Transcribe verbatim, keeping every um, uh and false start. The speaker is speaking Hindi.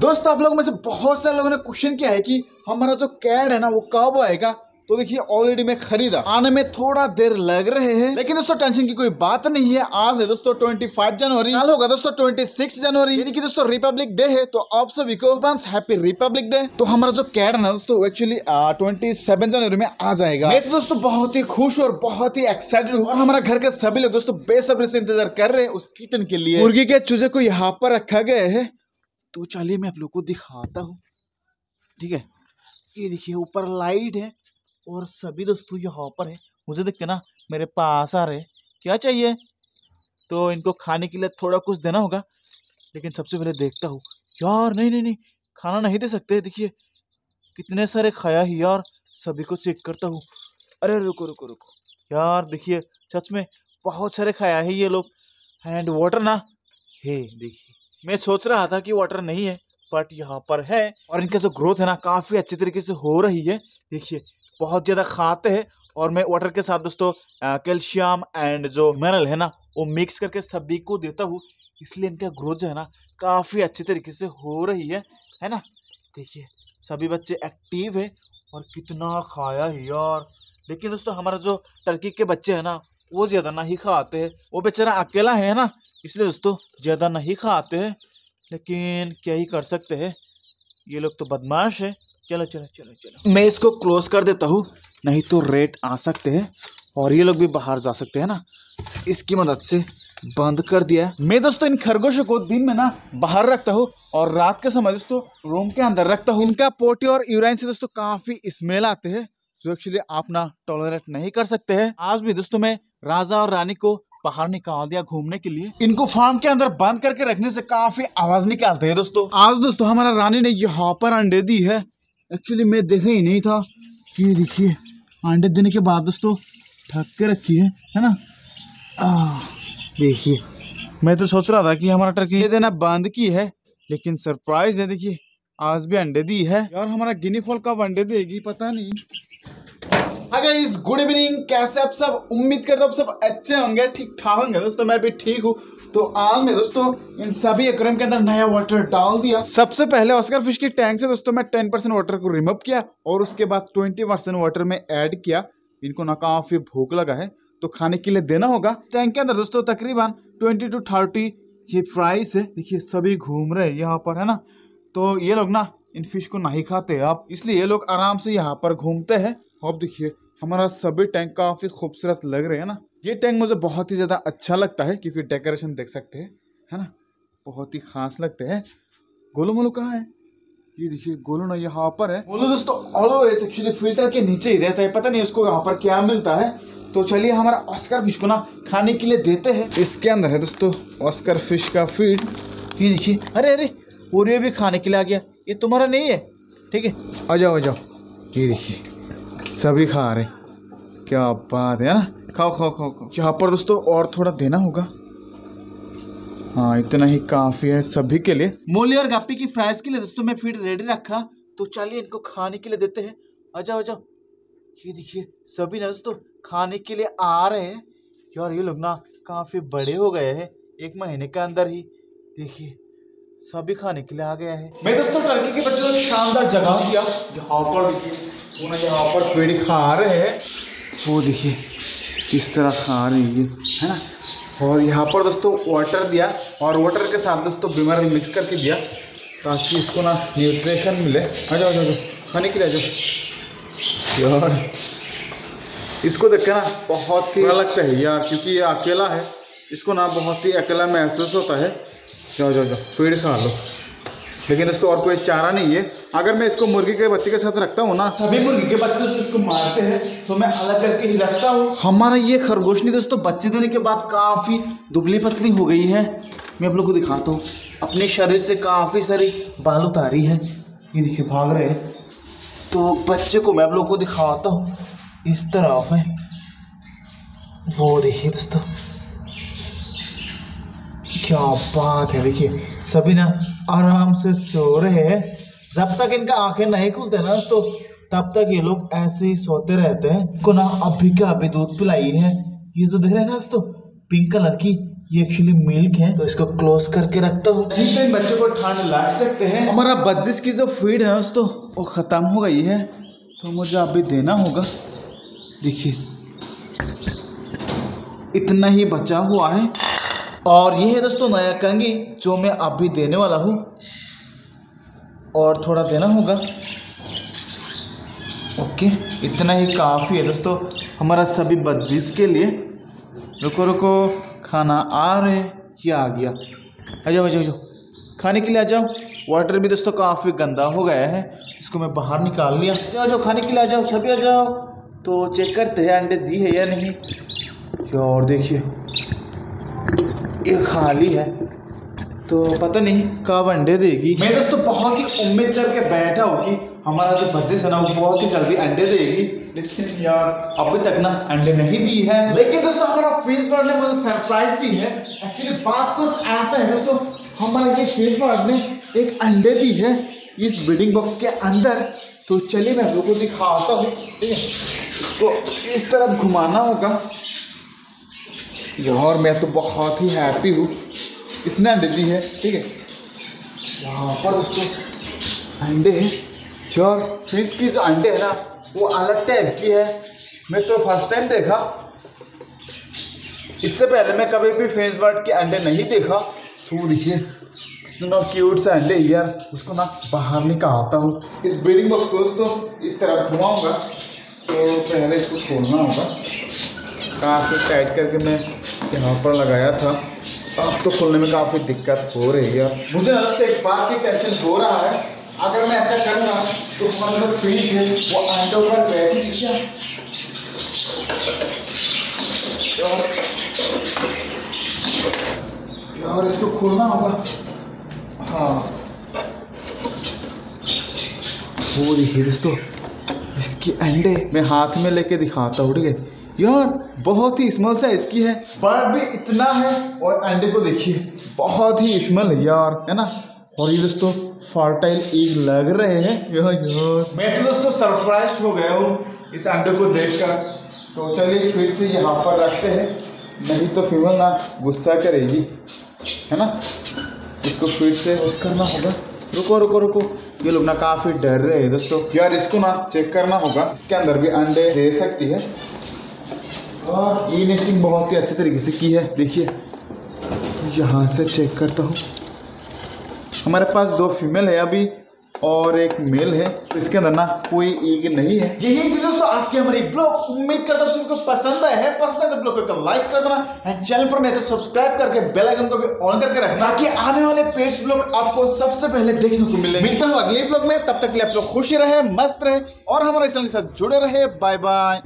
दोस्तों आप लोगों में से बहुत सारे लोगों ने क्वेश्चन किया है कि हमारा जो कैड है ना वो कब आएगा। तो देखिए ऑलरेडी मैं खरीदा, आने में थोड़ा देर लग रहे हैं, लेकिन दोस्तों टेंशन की कोई बात नहीं है। आज है दोस्तों पच्चीस जनवरी, कल होगा दोस्तों छब्बीस जनवरी, यानी कि दोस्तों रिपब्लिक डे है। तो आप सभी को एडवांस हैप्पी रिपब्लिक डे। तो हमारा जो कैड है ना दोस्तों एक्चुअली सत्ताईस जनवरी में आ जाएगा। मैं तो दोस्तों बहुत ही खुश और बहुत ही एक्साइटेड हूँ। हमारा घर के सभी लोग दोस्तों बेसब्री से इंतजार कर रहे हैं उस किटन के लिए। मुर्गी के चूजे को यहाँ पर रखा गया है, तो चलिए मैं आप लोग को दिखाता हूँ। ठीक है, ये देखिए ऊपर लाइट है और सभी दोस्तों यहाँ पर है। मुझे देखते ना मेरे पास आ रहे, क्या चाहिए? तो इनको खाने के लिए थोड़ा कुछ देना होगा, लेकिन सबसे पहले देखता हूँ। यार नहीं नहीं नहीं, खाना नहीं दे सकते। देखिए कितने सारे खाया है यार, सभी को चेक करता हूँ। अरे रुको रुको रुको यार, देखिए सच में बहुत सारे खाया है ये लोग। एंड वाटर ना है, देखिए मैं सोच रहा था कि वाटर नहीं है बट यहाँ पर है। और इनका जो ग्रोथ है ना काफ़ी अच्छे तरीके से हो रही है। देखिए बहुत ज़्यादा खाते हैं और मैं वाटर के साथ दोस्तों कैल्शियम एंड जो मिनरल है ना वो मिक्स करके सभी को देता हूँ, इसलिए इनका ग्रोथ जो है ना काफ़ी अच्छे तरीके से हो रही है, है ना। देखिए सभी बच्चे एक्टिव है और कितना खाया है यार। लेकिन दोस्तों हमारा जो टर्की के बच्चे हैं ना वो ज़्यादा ना ही खाते हैं, वो बेचारा अकेला है ना, इसलिए दोस्तों ज़्यादा नहीं खाते हैं। लेकिन क्या ही कर सकते हैं, ये लोग तो बदमाश है। चलो चलो चलो चलो मैं इसको क्लोज कर देता हूँ, नहीं तो रेट आ सकते हैं और ये लोग भी बाहर जा सकते हैं ना। इसकी मदद से बंद कर दिया। मैं दोस्तों इन खरगोशों को दिन में ना बाहर रखता हूँ और रात के समय दोस्तों रूम के अंदर रखता हूँ। इनका पोटी और यूराइन से दोस्तों काफ़ी स्मेल आते हैं, जो एक्चुअली आप ना टॉलरेट नहीं कर सकते हैं। आज भी दोस्तों मैं राजा और रानी को बाहर निकाल दिया घूमने के लिए। इनको फार्म के अंदर बंद करके रखने से काफ़ी आवाज़ निकालते हैं दोस्तों। आज दोस्तों हमारा रानी ने यहाँ पर अंडे दी है, एक्चुअली मैं देखा ही नहीं था। ये देखिए अंडे देने के बाद दोस्तों ढक के रखी है, है ना। देखिए मैं तो सोच रहा था कि हमारा टर्की ये देना बंद की है, लेकिन सरप्राइज है। देखिए आज भी अंडे दी है। यार हमारा गिनी फॉल कब अंडे देगी पता नहीं। गाइस गुड इवनिंग, कैसे आप सब? उम्मीद करता हूँ आप सब अच्छे होंगे, ठीक ठाक होंगे। दोस्तों मैं भी ठीक हूँ। तो आज मैं दोस्तों इन सभी एक्वेरियम के अंदर नया वाटर डाल दिया। सबसे पहले ऑस्कर फिश की टैंक से दोस्तों मैं दस परसेंट वाटर को रिमूव किया और उसके बाद बीस परसेंट वाटर में ऐड किया। इनको ना काफी भूख लगा है, तो खाने के लिए देना होगा। टैंक के अंदर दोस्तों तकरीबन ट्वेंटी टू थर्टी ये फ्राइज है। देखिए सभी घूम रहे हैं यहाँ पर, है ना। तो ये लोग ना इन फिश को नहीं खाते आप, इसलिए ये लोग आराम से यहाँ पर घूमते हैं। अब देखिए हमारा सभी टैंक काफ़ी खूबसूरत लग रहे हैं ना। ये टैंक मुझे बहुत ही ज़्यादा अच्छा लगता है क्योंकि डेकोरेशन देख सकते हैं, है ना, बहुत ही खास लगते हैं। गोलू मोलू कहाँ है? ये देखिए गोलू ना यहाँ पर है। गोलू दोस्तों ऑलवेज एक्चुअली फिल्टर के नीचे ही रहता है, पता नहीं उसको यहाँ पर क्या मिलता है। तो चलिए हमारा ऑस्कर फिश को ना खाने के लिए देते हैं। इसके अंदर है दोस्तों ऑस्कर फिश का फीड। ये देखिए, अरे अरे और ये भी खाने के लिए आ गया। ये तुम्हारा नहीं है, ठीक है, आ जाओ आ जाओ। ये देखिए सभी खा रहे, क्या बात है ना। खाओ खाओ खाओ खाओ। यहाँ पर दोस्तों और थोड़ा देना होगा, हाँ इतना ही काफ़ी है सभी के लिए। मोली और गप्पी की फ्राइज के लिए दोस्तों मैं फीड रेडी रखा, तो चलिए इनको खाने के लिए देते हैं। आ जाओ आ जाओ। ये देखिए सभी ना दोस्तों खाने के लिए आ रहे हैं। यार ये लोग ना काफ़ी बड़े हो गए हैं एक महीने के अंदर ही। देखिए सभी खाने के लिए आ गया है। मैं दोस्तों टर्की के बच्चों को एक शानदार जगह दिया, यहाँ पर देखिए वो ना यहाँ पर फीड खा रहे हैं। वो देखिए किस तरह खा रही है, है ना। और यहाँ पर दोस्तों वाटर दिया और वाटर के साथ दोस्तों बीमार मिक्स करके दिया ताकि इसको ना न्यूट्रिशन मिले। आ जाओ जाओ खाने के लिए आ जाओ। यार इसको देख के ना बहुत ही बुरा लगता है यार, क्योंकि ये अकेला है, इसको ना बहुत ही अकेला महसूस होता है। जाओ जाओ जाओ फीड खा लो। लेकिन दोस्तों और कोई चारा नहीं है। अगर मैं इसको मुर्गी के बच्चे के साथ रखता हूँ ना, सभी मुर्गी के बच्चे दोस्तों इसको मारते हैं, सो मैं अलग करके ही रखता हूँ। हमारा ये खरगोशनी दोस्तों बच्चे देने के बाद काफ़ी दुबली पतली हो गई है। मैं आप लोग को दिखाता हूँ, अपने शरीर से काफ़ी सारी बाल उतारी है। ये देखिए भाग रहे हैं। तो बच्चे को मैं आप लोग को दिखाता हूँ, इस तरफ है वो। देखिए दोस्तों क्या बात है। देखिए सभी ना आराम से सो रहे हैं। जब तक इनका आंखें नहीं खुलते ना दोस्तों तब तक ये लोग ऐसे ही सोते रहते हैं। इनको ना अभी का अभी दूध पिलाई है। ये जो दिख रहा है ना दोस्तों पिंक कलर की ये एक्चुअली मिल्क है तो इसको क्लोज करके रखता हूँ, नहीं तो इन बच्चों को ठंड लग सकते हैं। हमारा बच्चे की जो फीड है दोस्तों वो ख़त्म हो गई है तो मुझे अभी देना होगा। देखिए इतना ही बचा हुआ है और ये है दोस्तों नया कंगी जो मैं अभी देने वाला हूँ और थोड़ा देना होगा। ओके इतना ही काफ़ी है दोस्तों हमारा सभी बच्चीज़ के लिए। रुको रुको खाना आ रहे, ये आ गया, आ जाओ आ जाओ खाने के लिए आ जाओ। वाटर भी दोस्तों काफ़ी गंदा हो गया है, इसको मैं बाहर निकाल लिया। आ जाओ खाने के लिए आ जाओ, सभी आ जाओ। तो चेक करते हैं अंडे दी है या नहीं। और देखिए ये खाली है तो पता नहीं कब अंडे देगी। मैं दोस्तों बहुत ही उम्मीद करके बैठा हूँ कि हमारा जो बच्ची है ना वो बहुत ही जल्दी अंडे देगी, लेकिन यार अभी तक ना अंडे नहीं दी है। लेकिन दोस्तों हमारा फिंच बर्ड ने मुझे सरप्राइज दी है। एक्चुअली बात कुछ ऐसा है दोस्तों, हमारा ये फिंच बर्ड ने एक अंडे दी है इस ब्रीडिंग बॉक्स के अंदर। तो चलिए मैं आप लोगों को दिखाता हूँ। इसको इस तरफ घुमाना होगा। यार मैं तो बहुत ही हैप्पी हूँ, इसने अंडे दी है। ठीक है यहाँ पर दोस्तों अंडे है। यार फिश की जो अंडे है ना वो अलग टाइप की है, मैं तो फर्स्ट टाइम देखा। इससे पहले मैं कभी भी फिश बर्ड के अंडे नहीं देखा। सो देखिए कितना क्यूट सा अंडे है यार, उसको ना बाहर निकालता हूँ। इस ब्रीडिंग बॉक्स को दोस्तों इस तरफ घुमाऊँगा। तो पहले इसको खोलना होगा, काफ़ी टाइट करके मैं यहाँ पर लगाया था। अब तो खोलने में काफ़ी दिक्कत हो रही है। मुझे ना दोस्तों एक बात की टेंशन हो रहा है, अगर मैं ऐसा करूँगा तो हमारा जो फिश है वो अंडों पर बैठी क्या? यार इसको खोलना होगा। हाँ हो रही है दोस्तों इसके अंडे, मैं हाथ में लेके दिखाता हूँ। ठीक है यार बहुत ही स्मॉल साइज की है, बर्ड भी इतना है और अंडे को देखिए बहुत ही स्मॉल है यार, है ना। और ये दोस्तों फर्टाइल एग लग रहे हैं। यार यार मैं तो दोस्तों सरप्राइज हो गया हूँ इस अंडे को देखकर। तो चलिए फिर से यहाँ पर रखते हैं, नहीं तो फीमेल ना गुस्सा करेगी, है ना। इसको फिर से वॉश करना होगा। रुको रुको रुको ये लोग ना काफ़ी डर रहे हैं दोस्तों। यार इसको ना चेक करना होगा, इसके अंदर भी अंडे दे सकती है। और ये नेस्टिंग बहुत ही अच्छे तरीके से की है। देखिए यहाँ से चेक करता हूँ, हमारे पास दो फीमेल है अभी और एक मेल है। तो इसके अंदर ना कोई एग नहीं है। यही थी दोस्तों आज की हमारी ब्लॉग। उम्मीद करता हूँ सबको पसंद आया है। पसंद आया तो ब्लॉग को लाइक कर देना एंड चैनल पर नहीं तो सब्सक्राइब करके बेल आइकन को भी ऑन करके रखना ताकि आने वाले पेट्स ब्लॉग आपको सबसे पहले देखने को मिले। मिलता हूँ अगले ब्लॉग में, तब तक के लिए आप लोग खुश रहे, मस्त रहे और हमारे चैनल के साथ जुड़े रहे। Bye bye.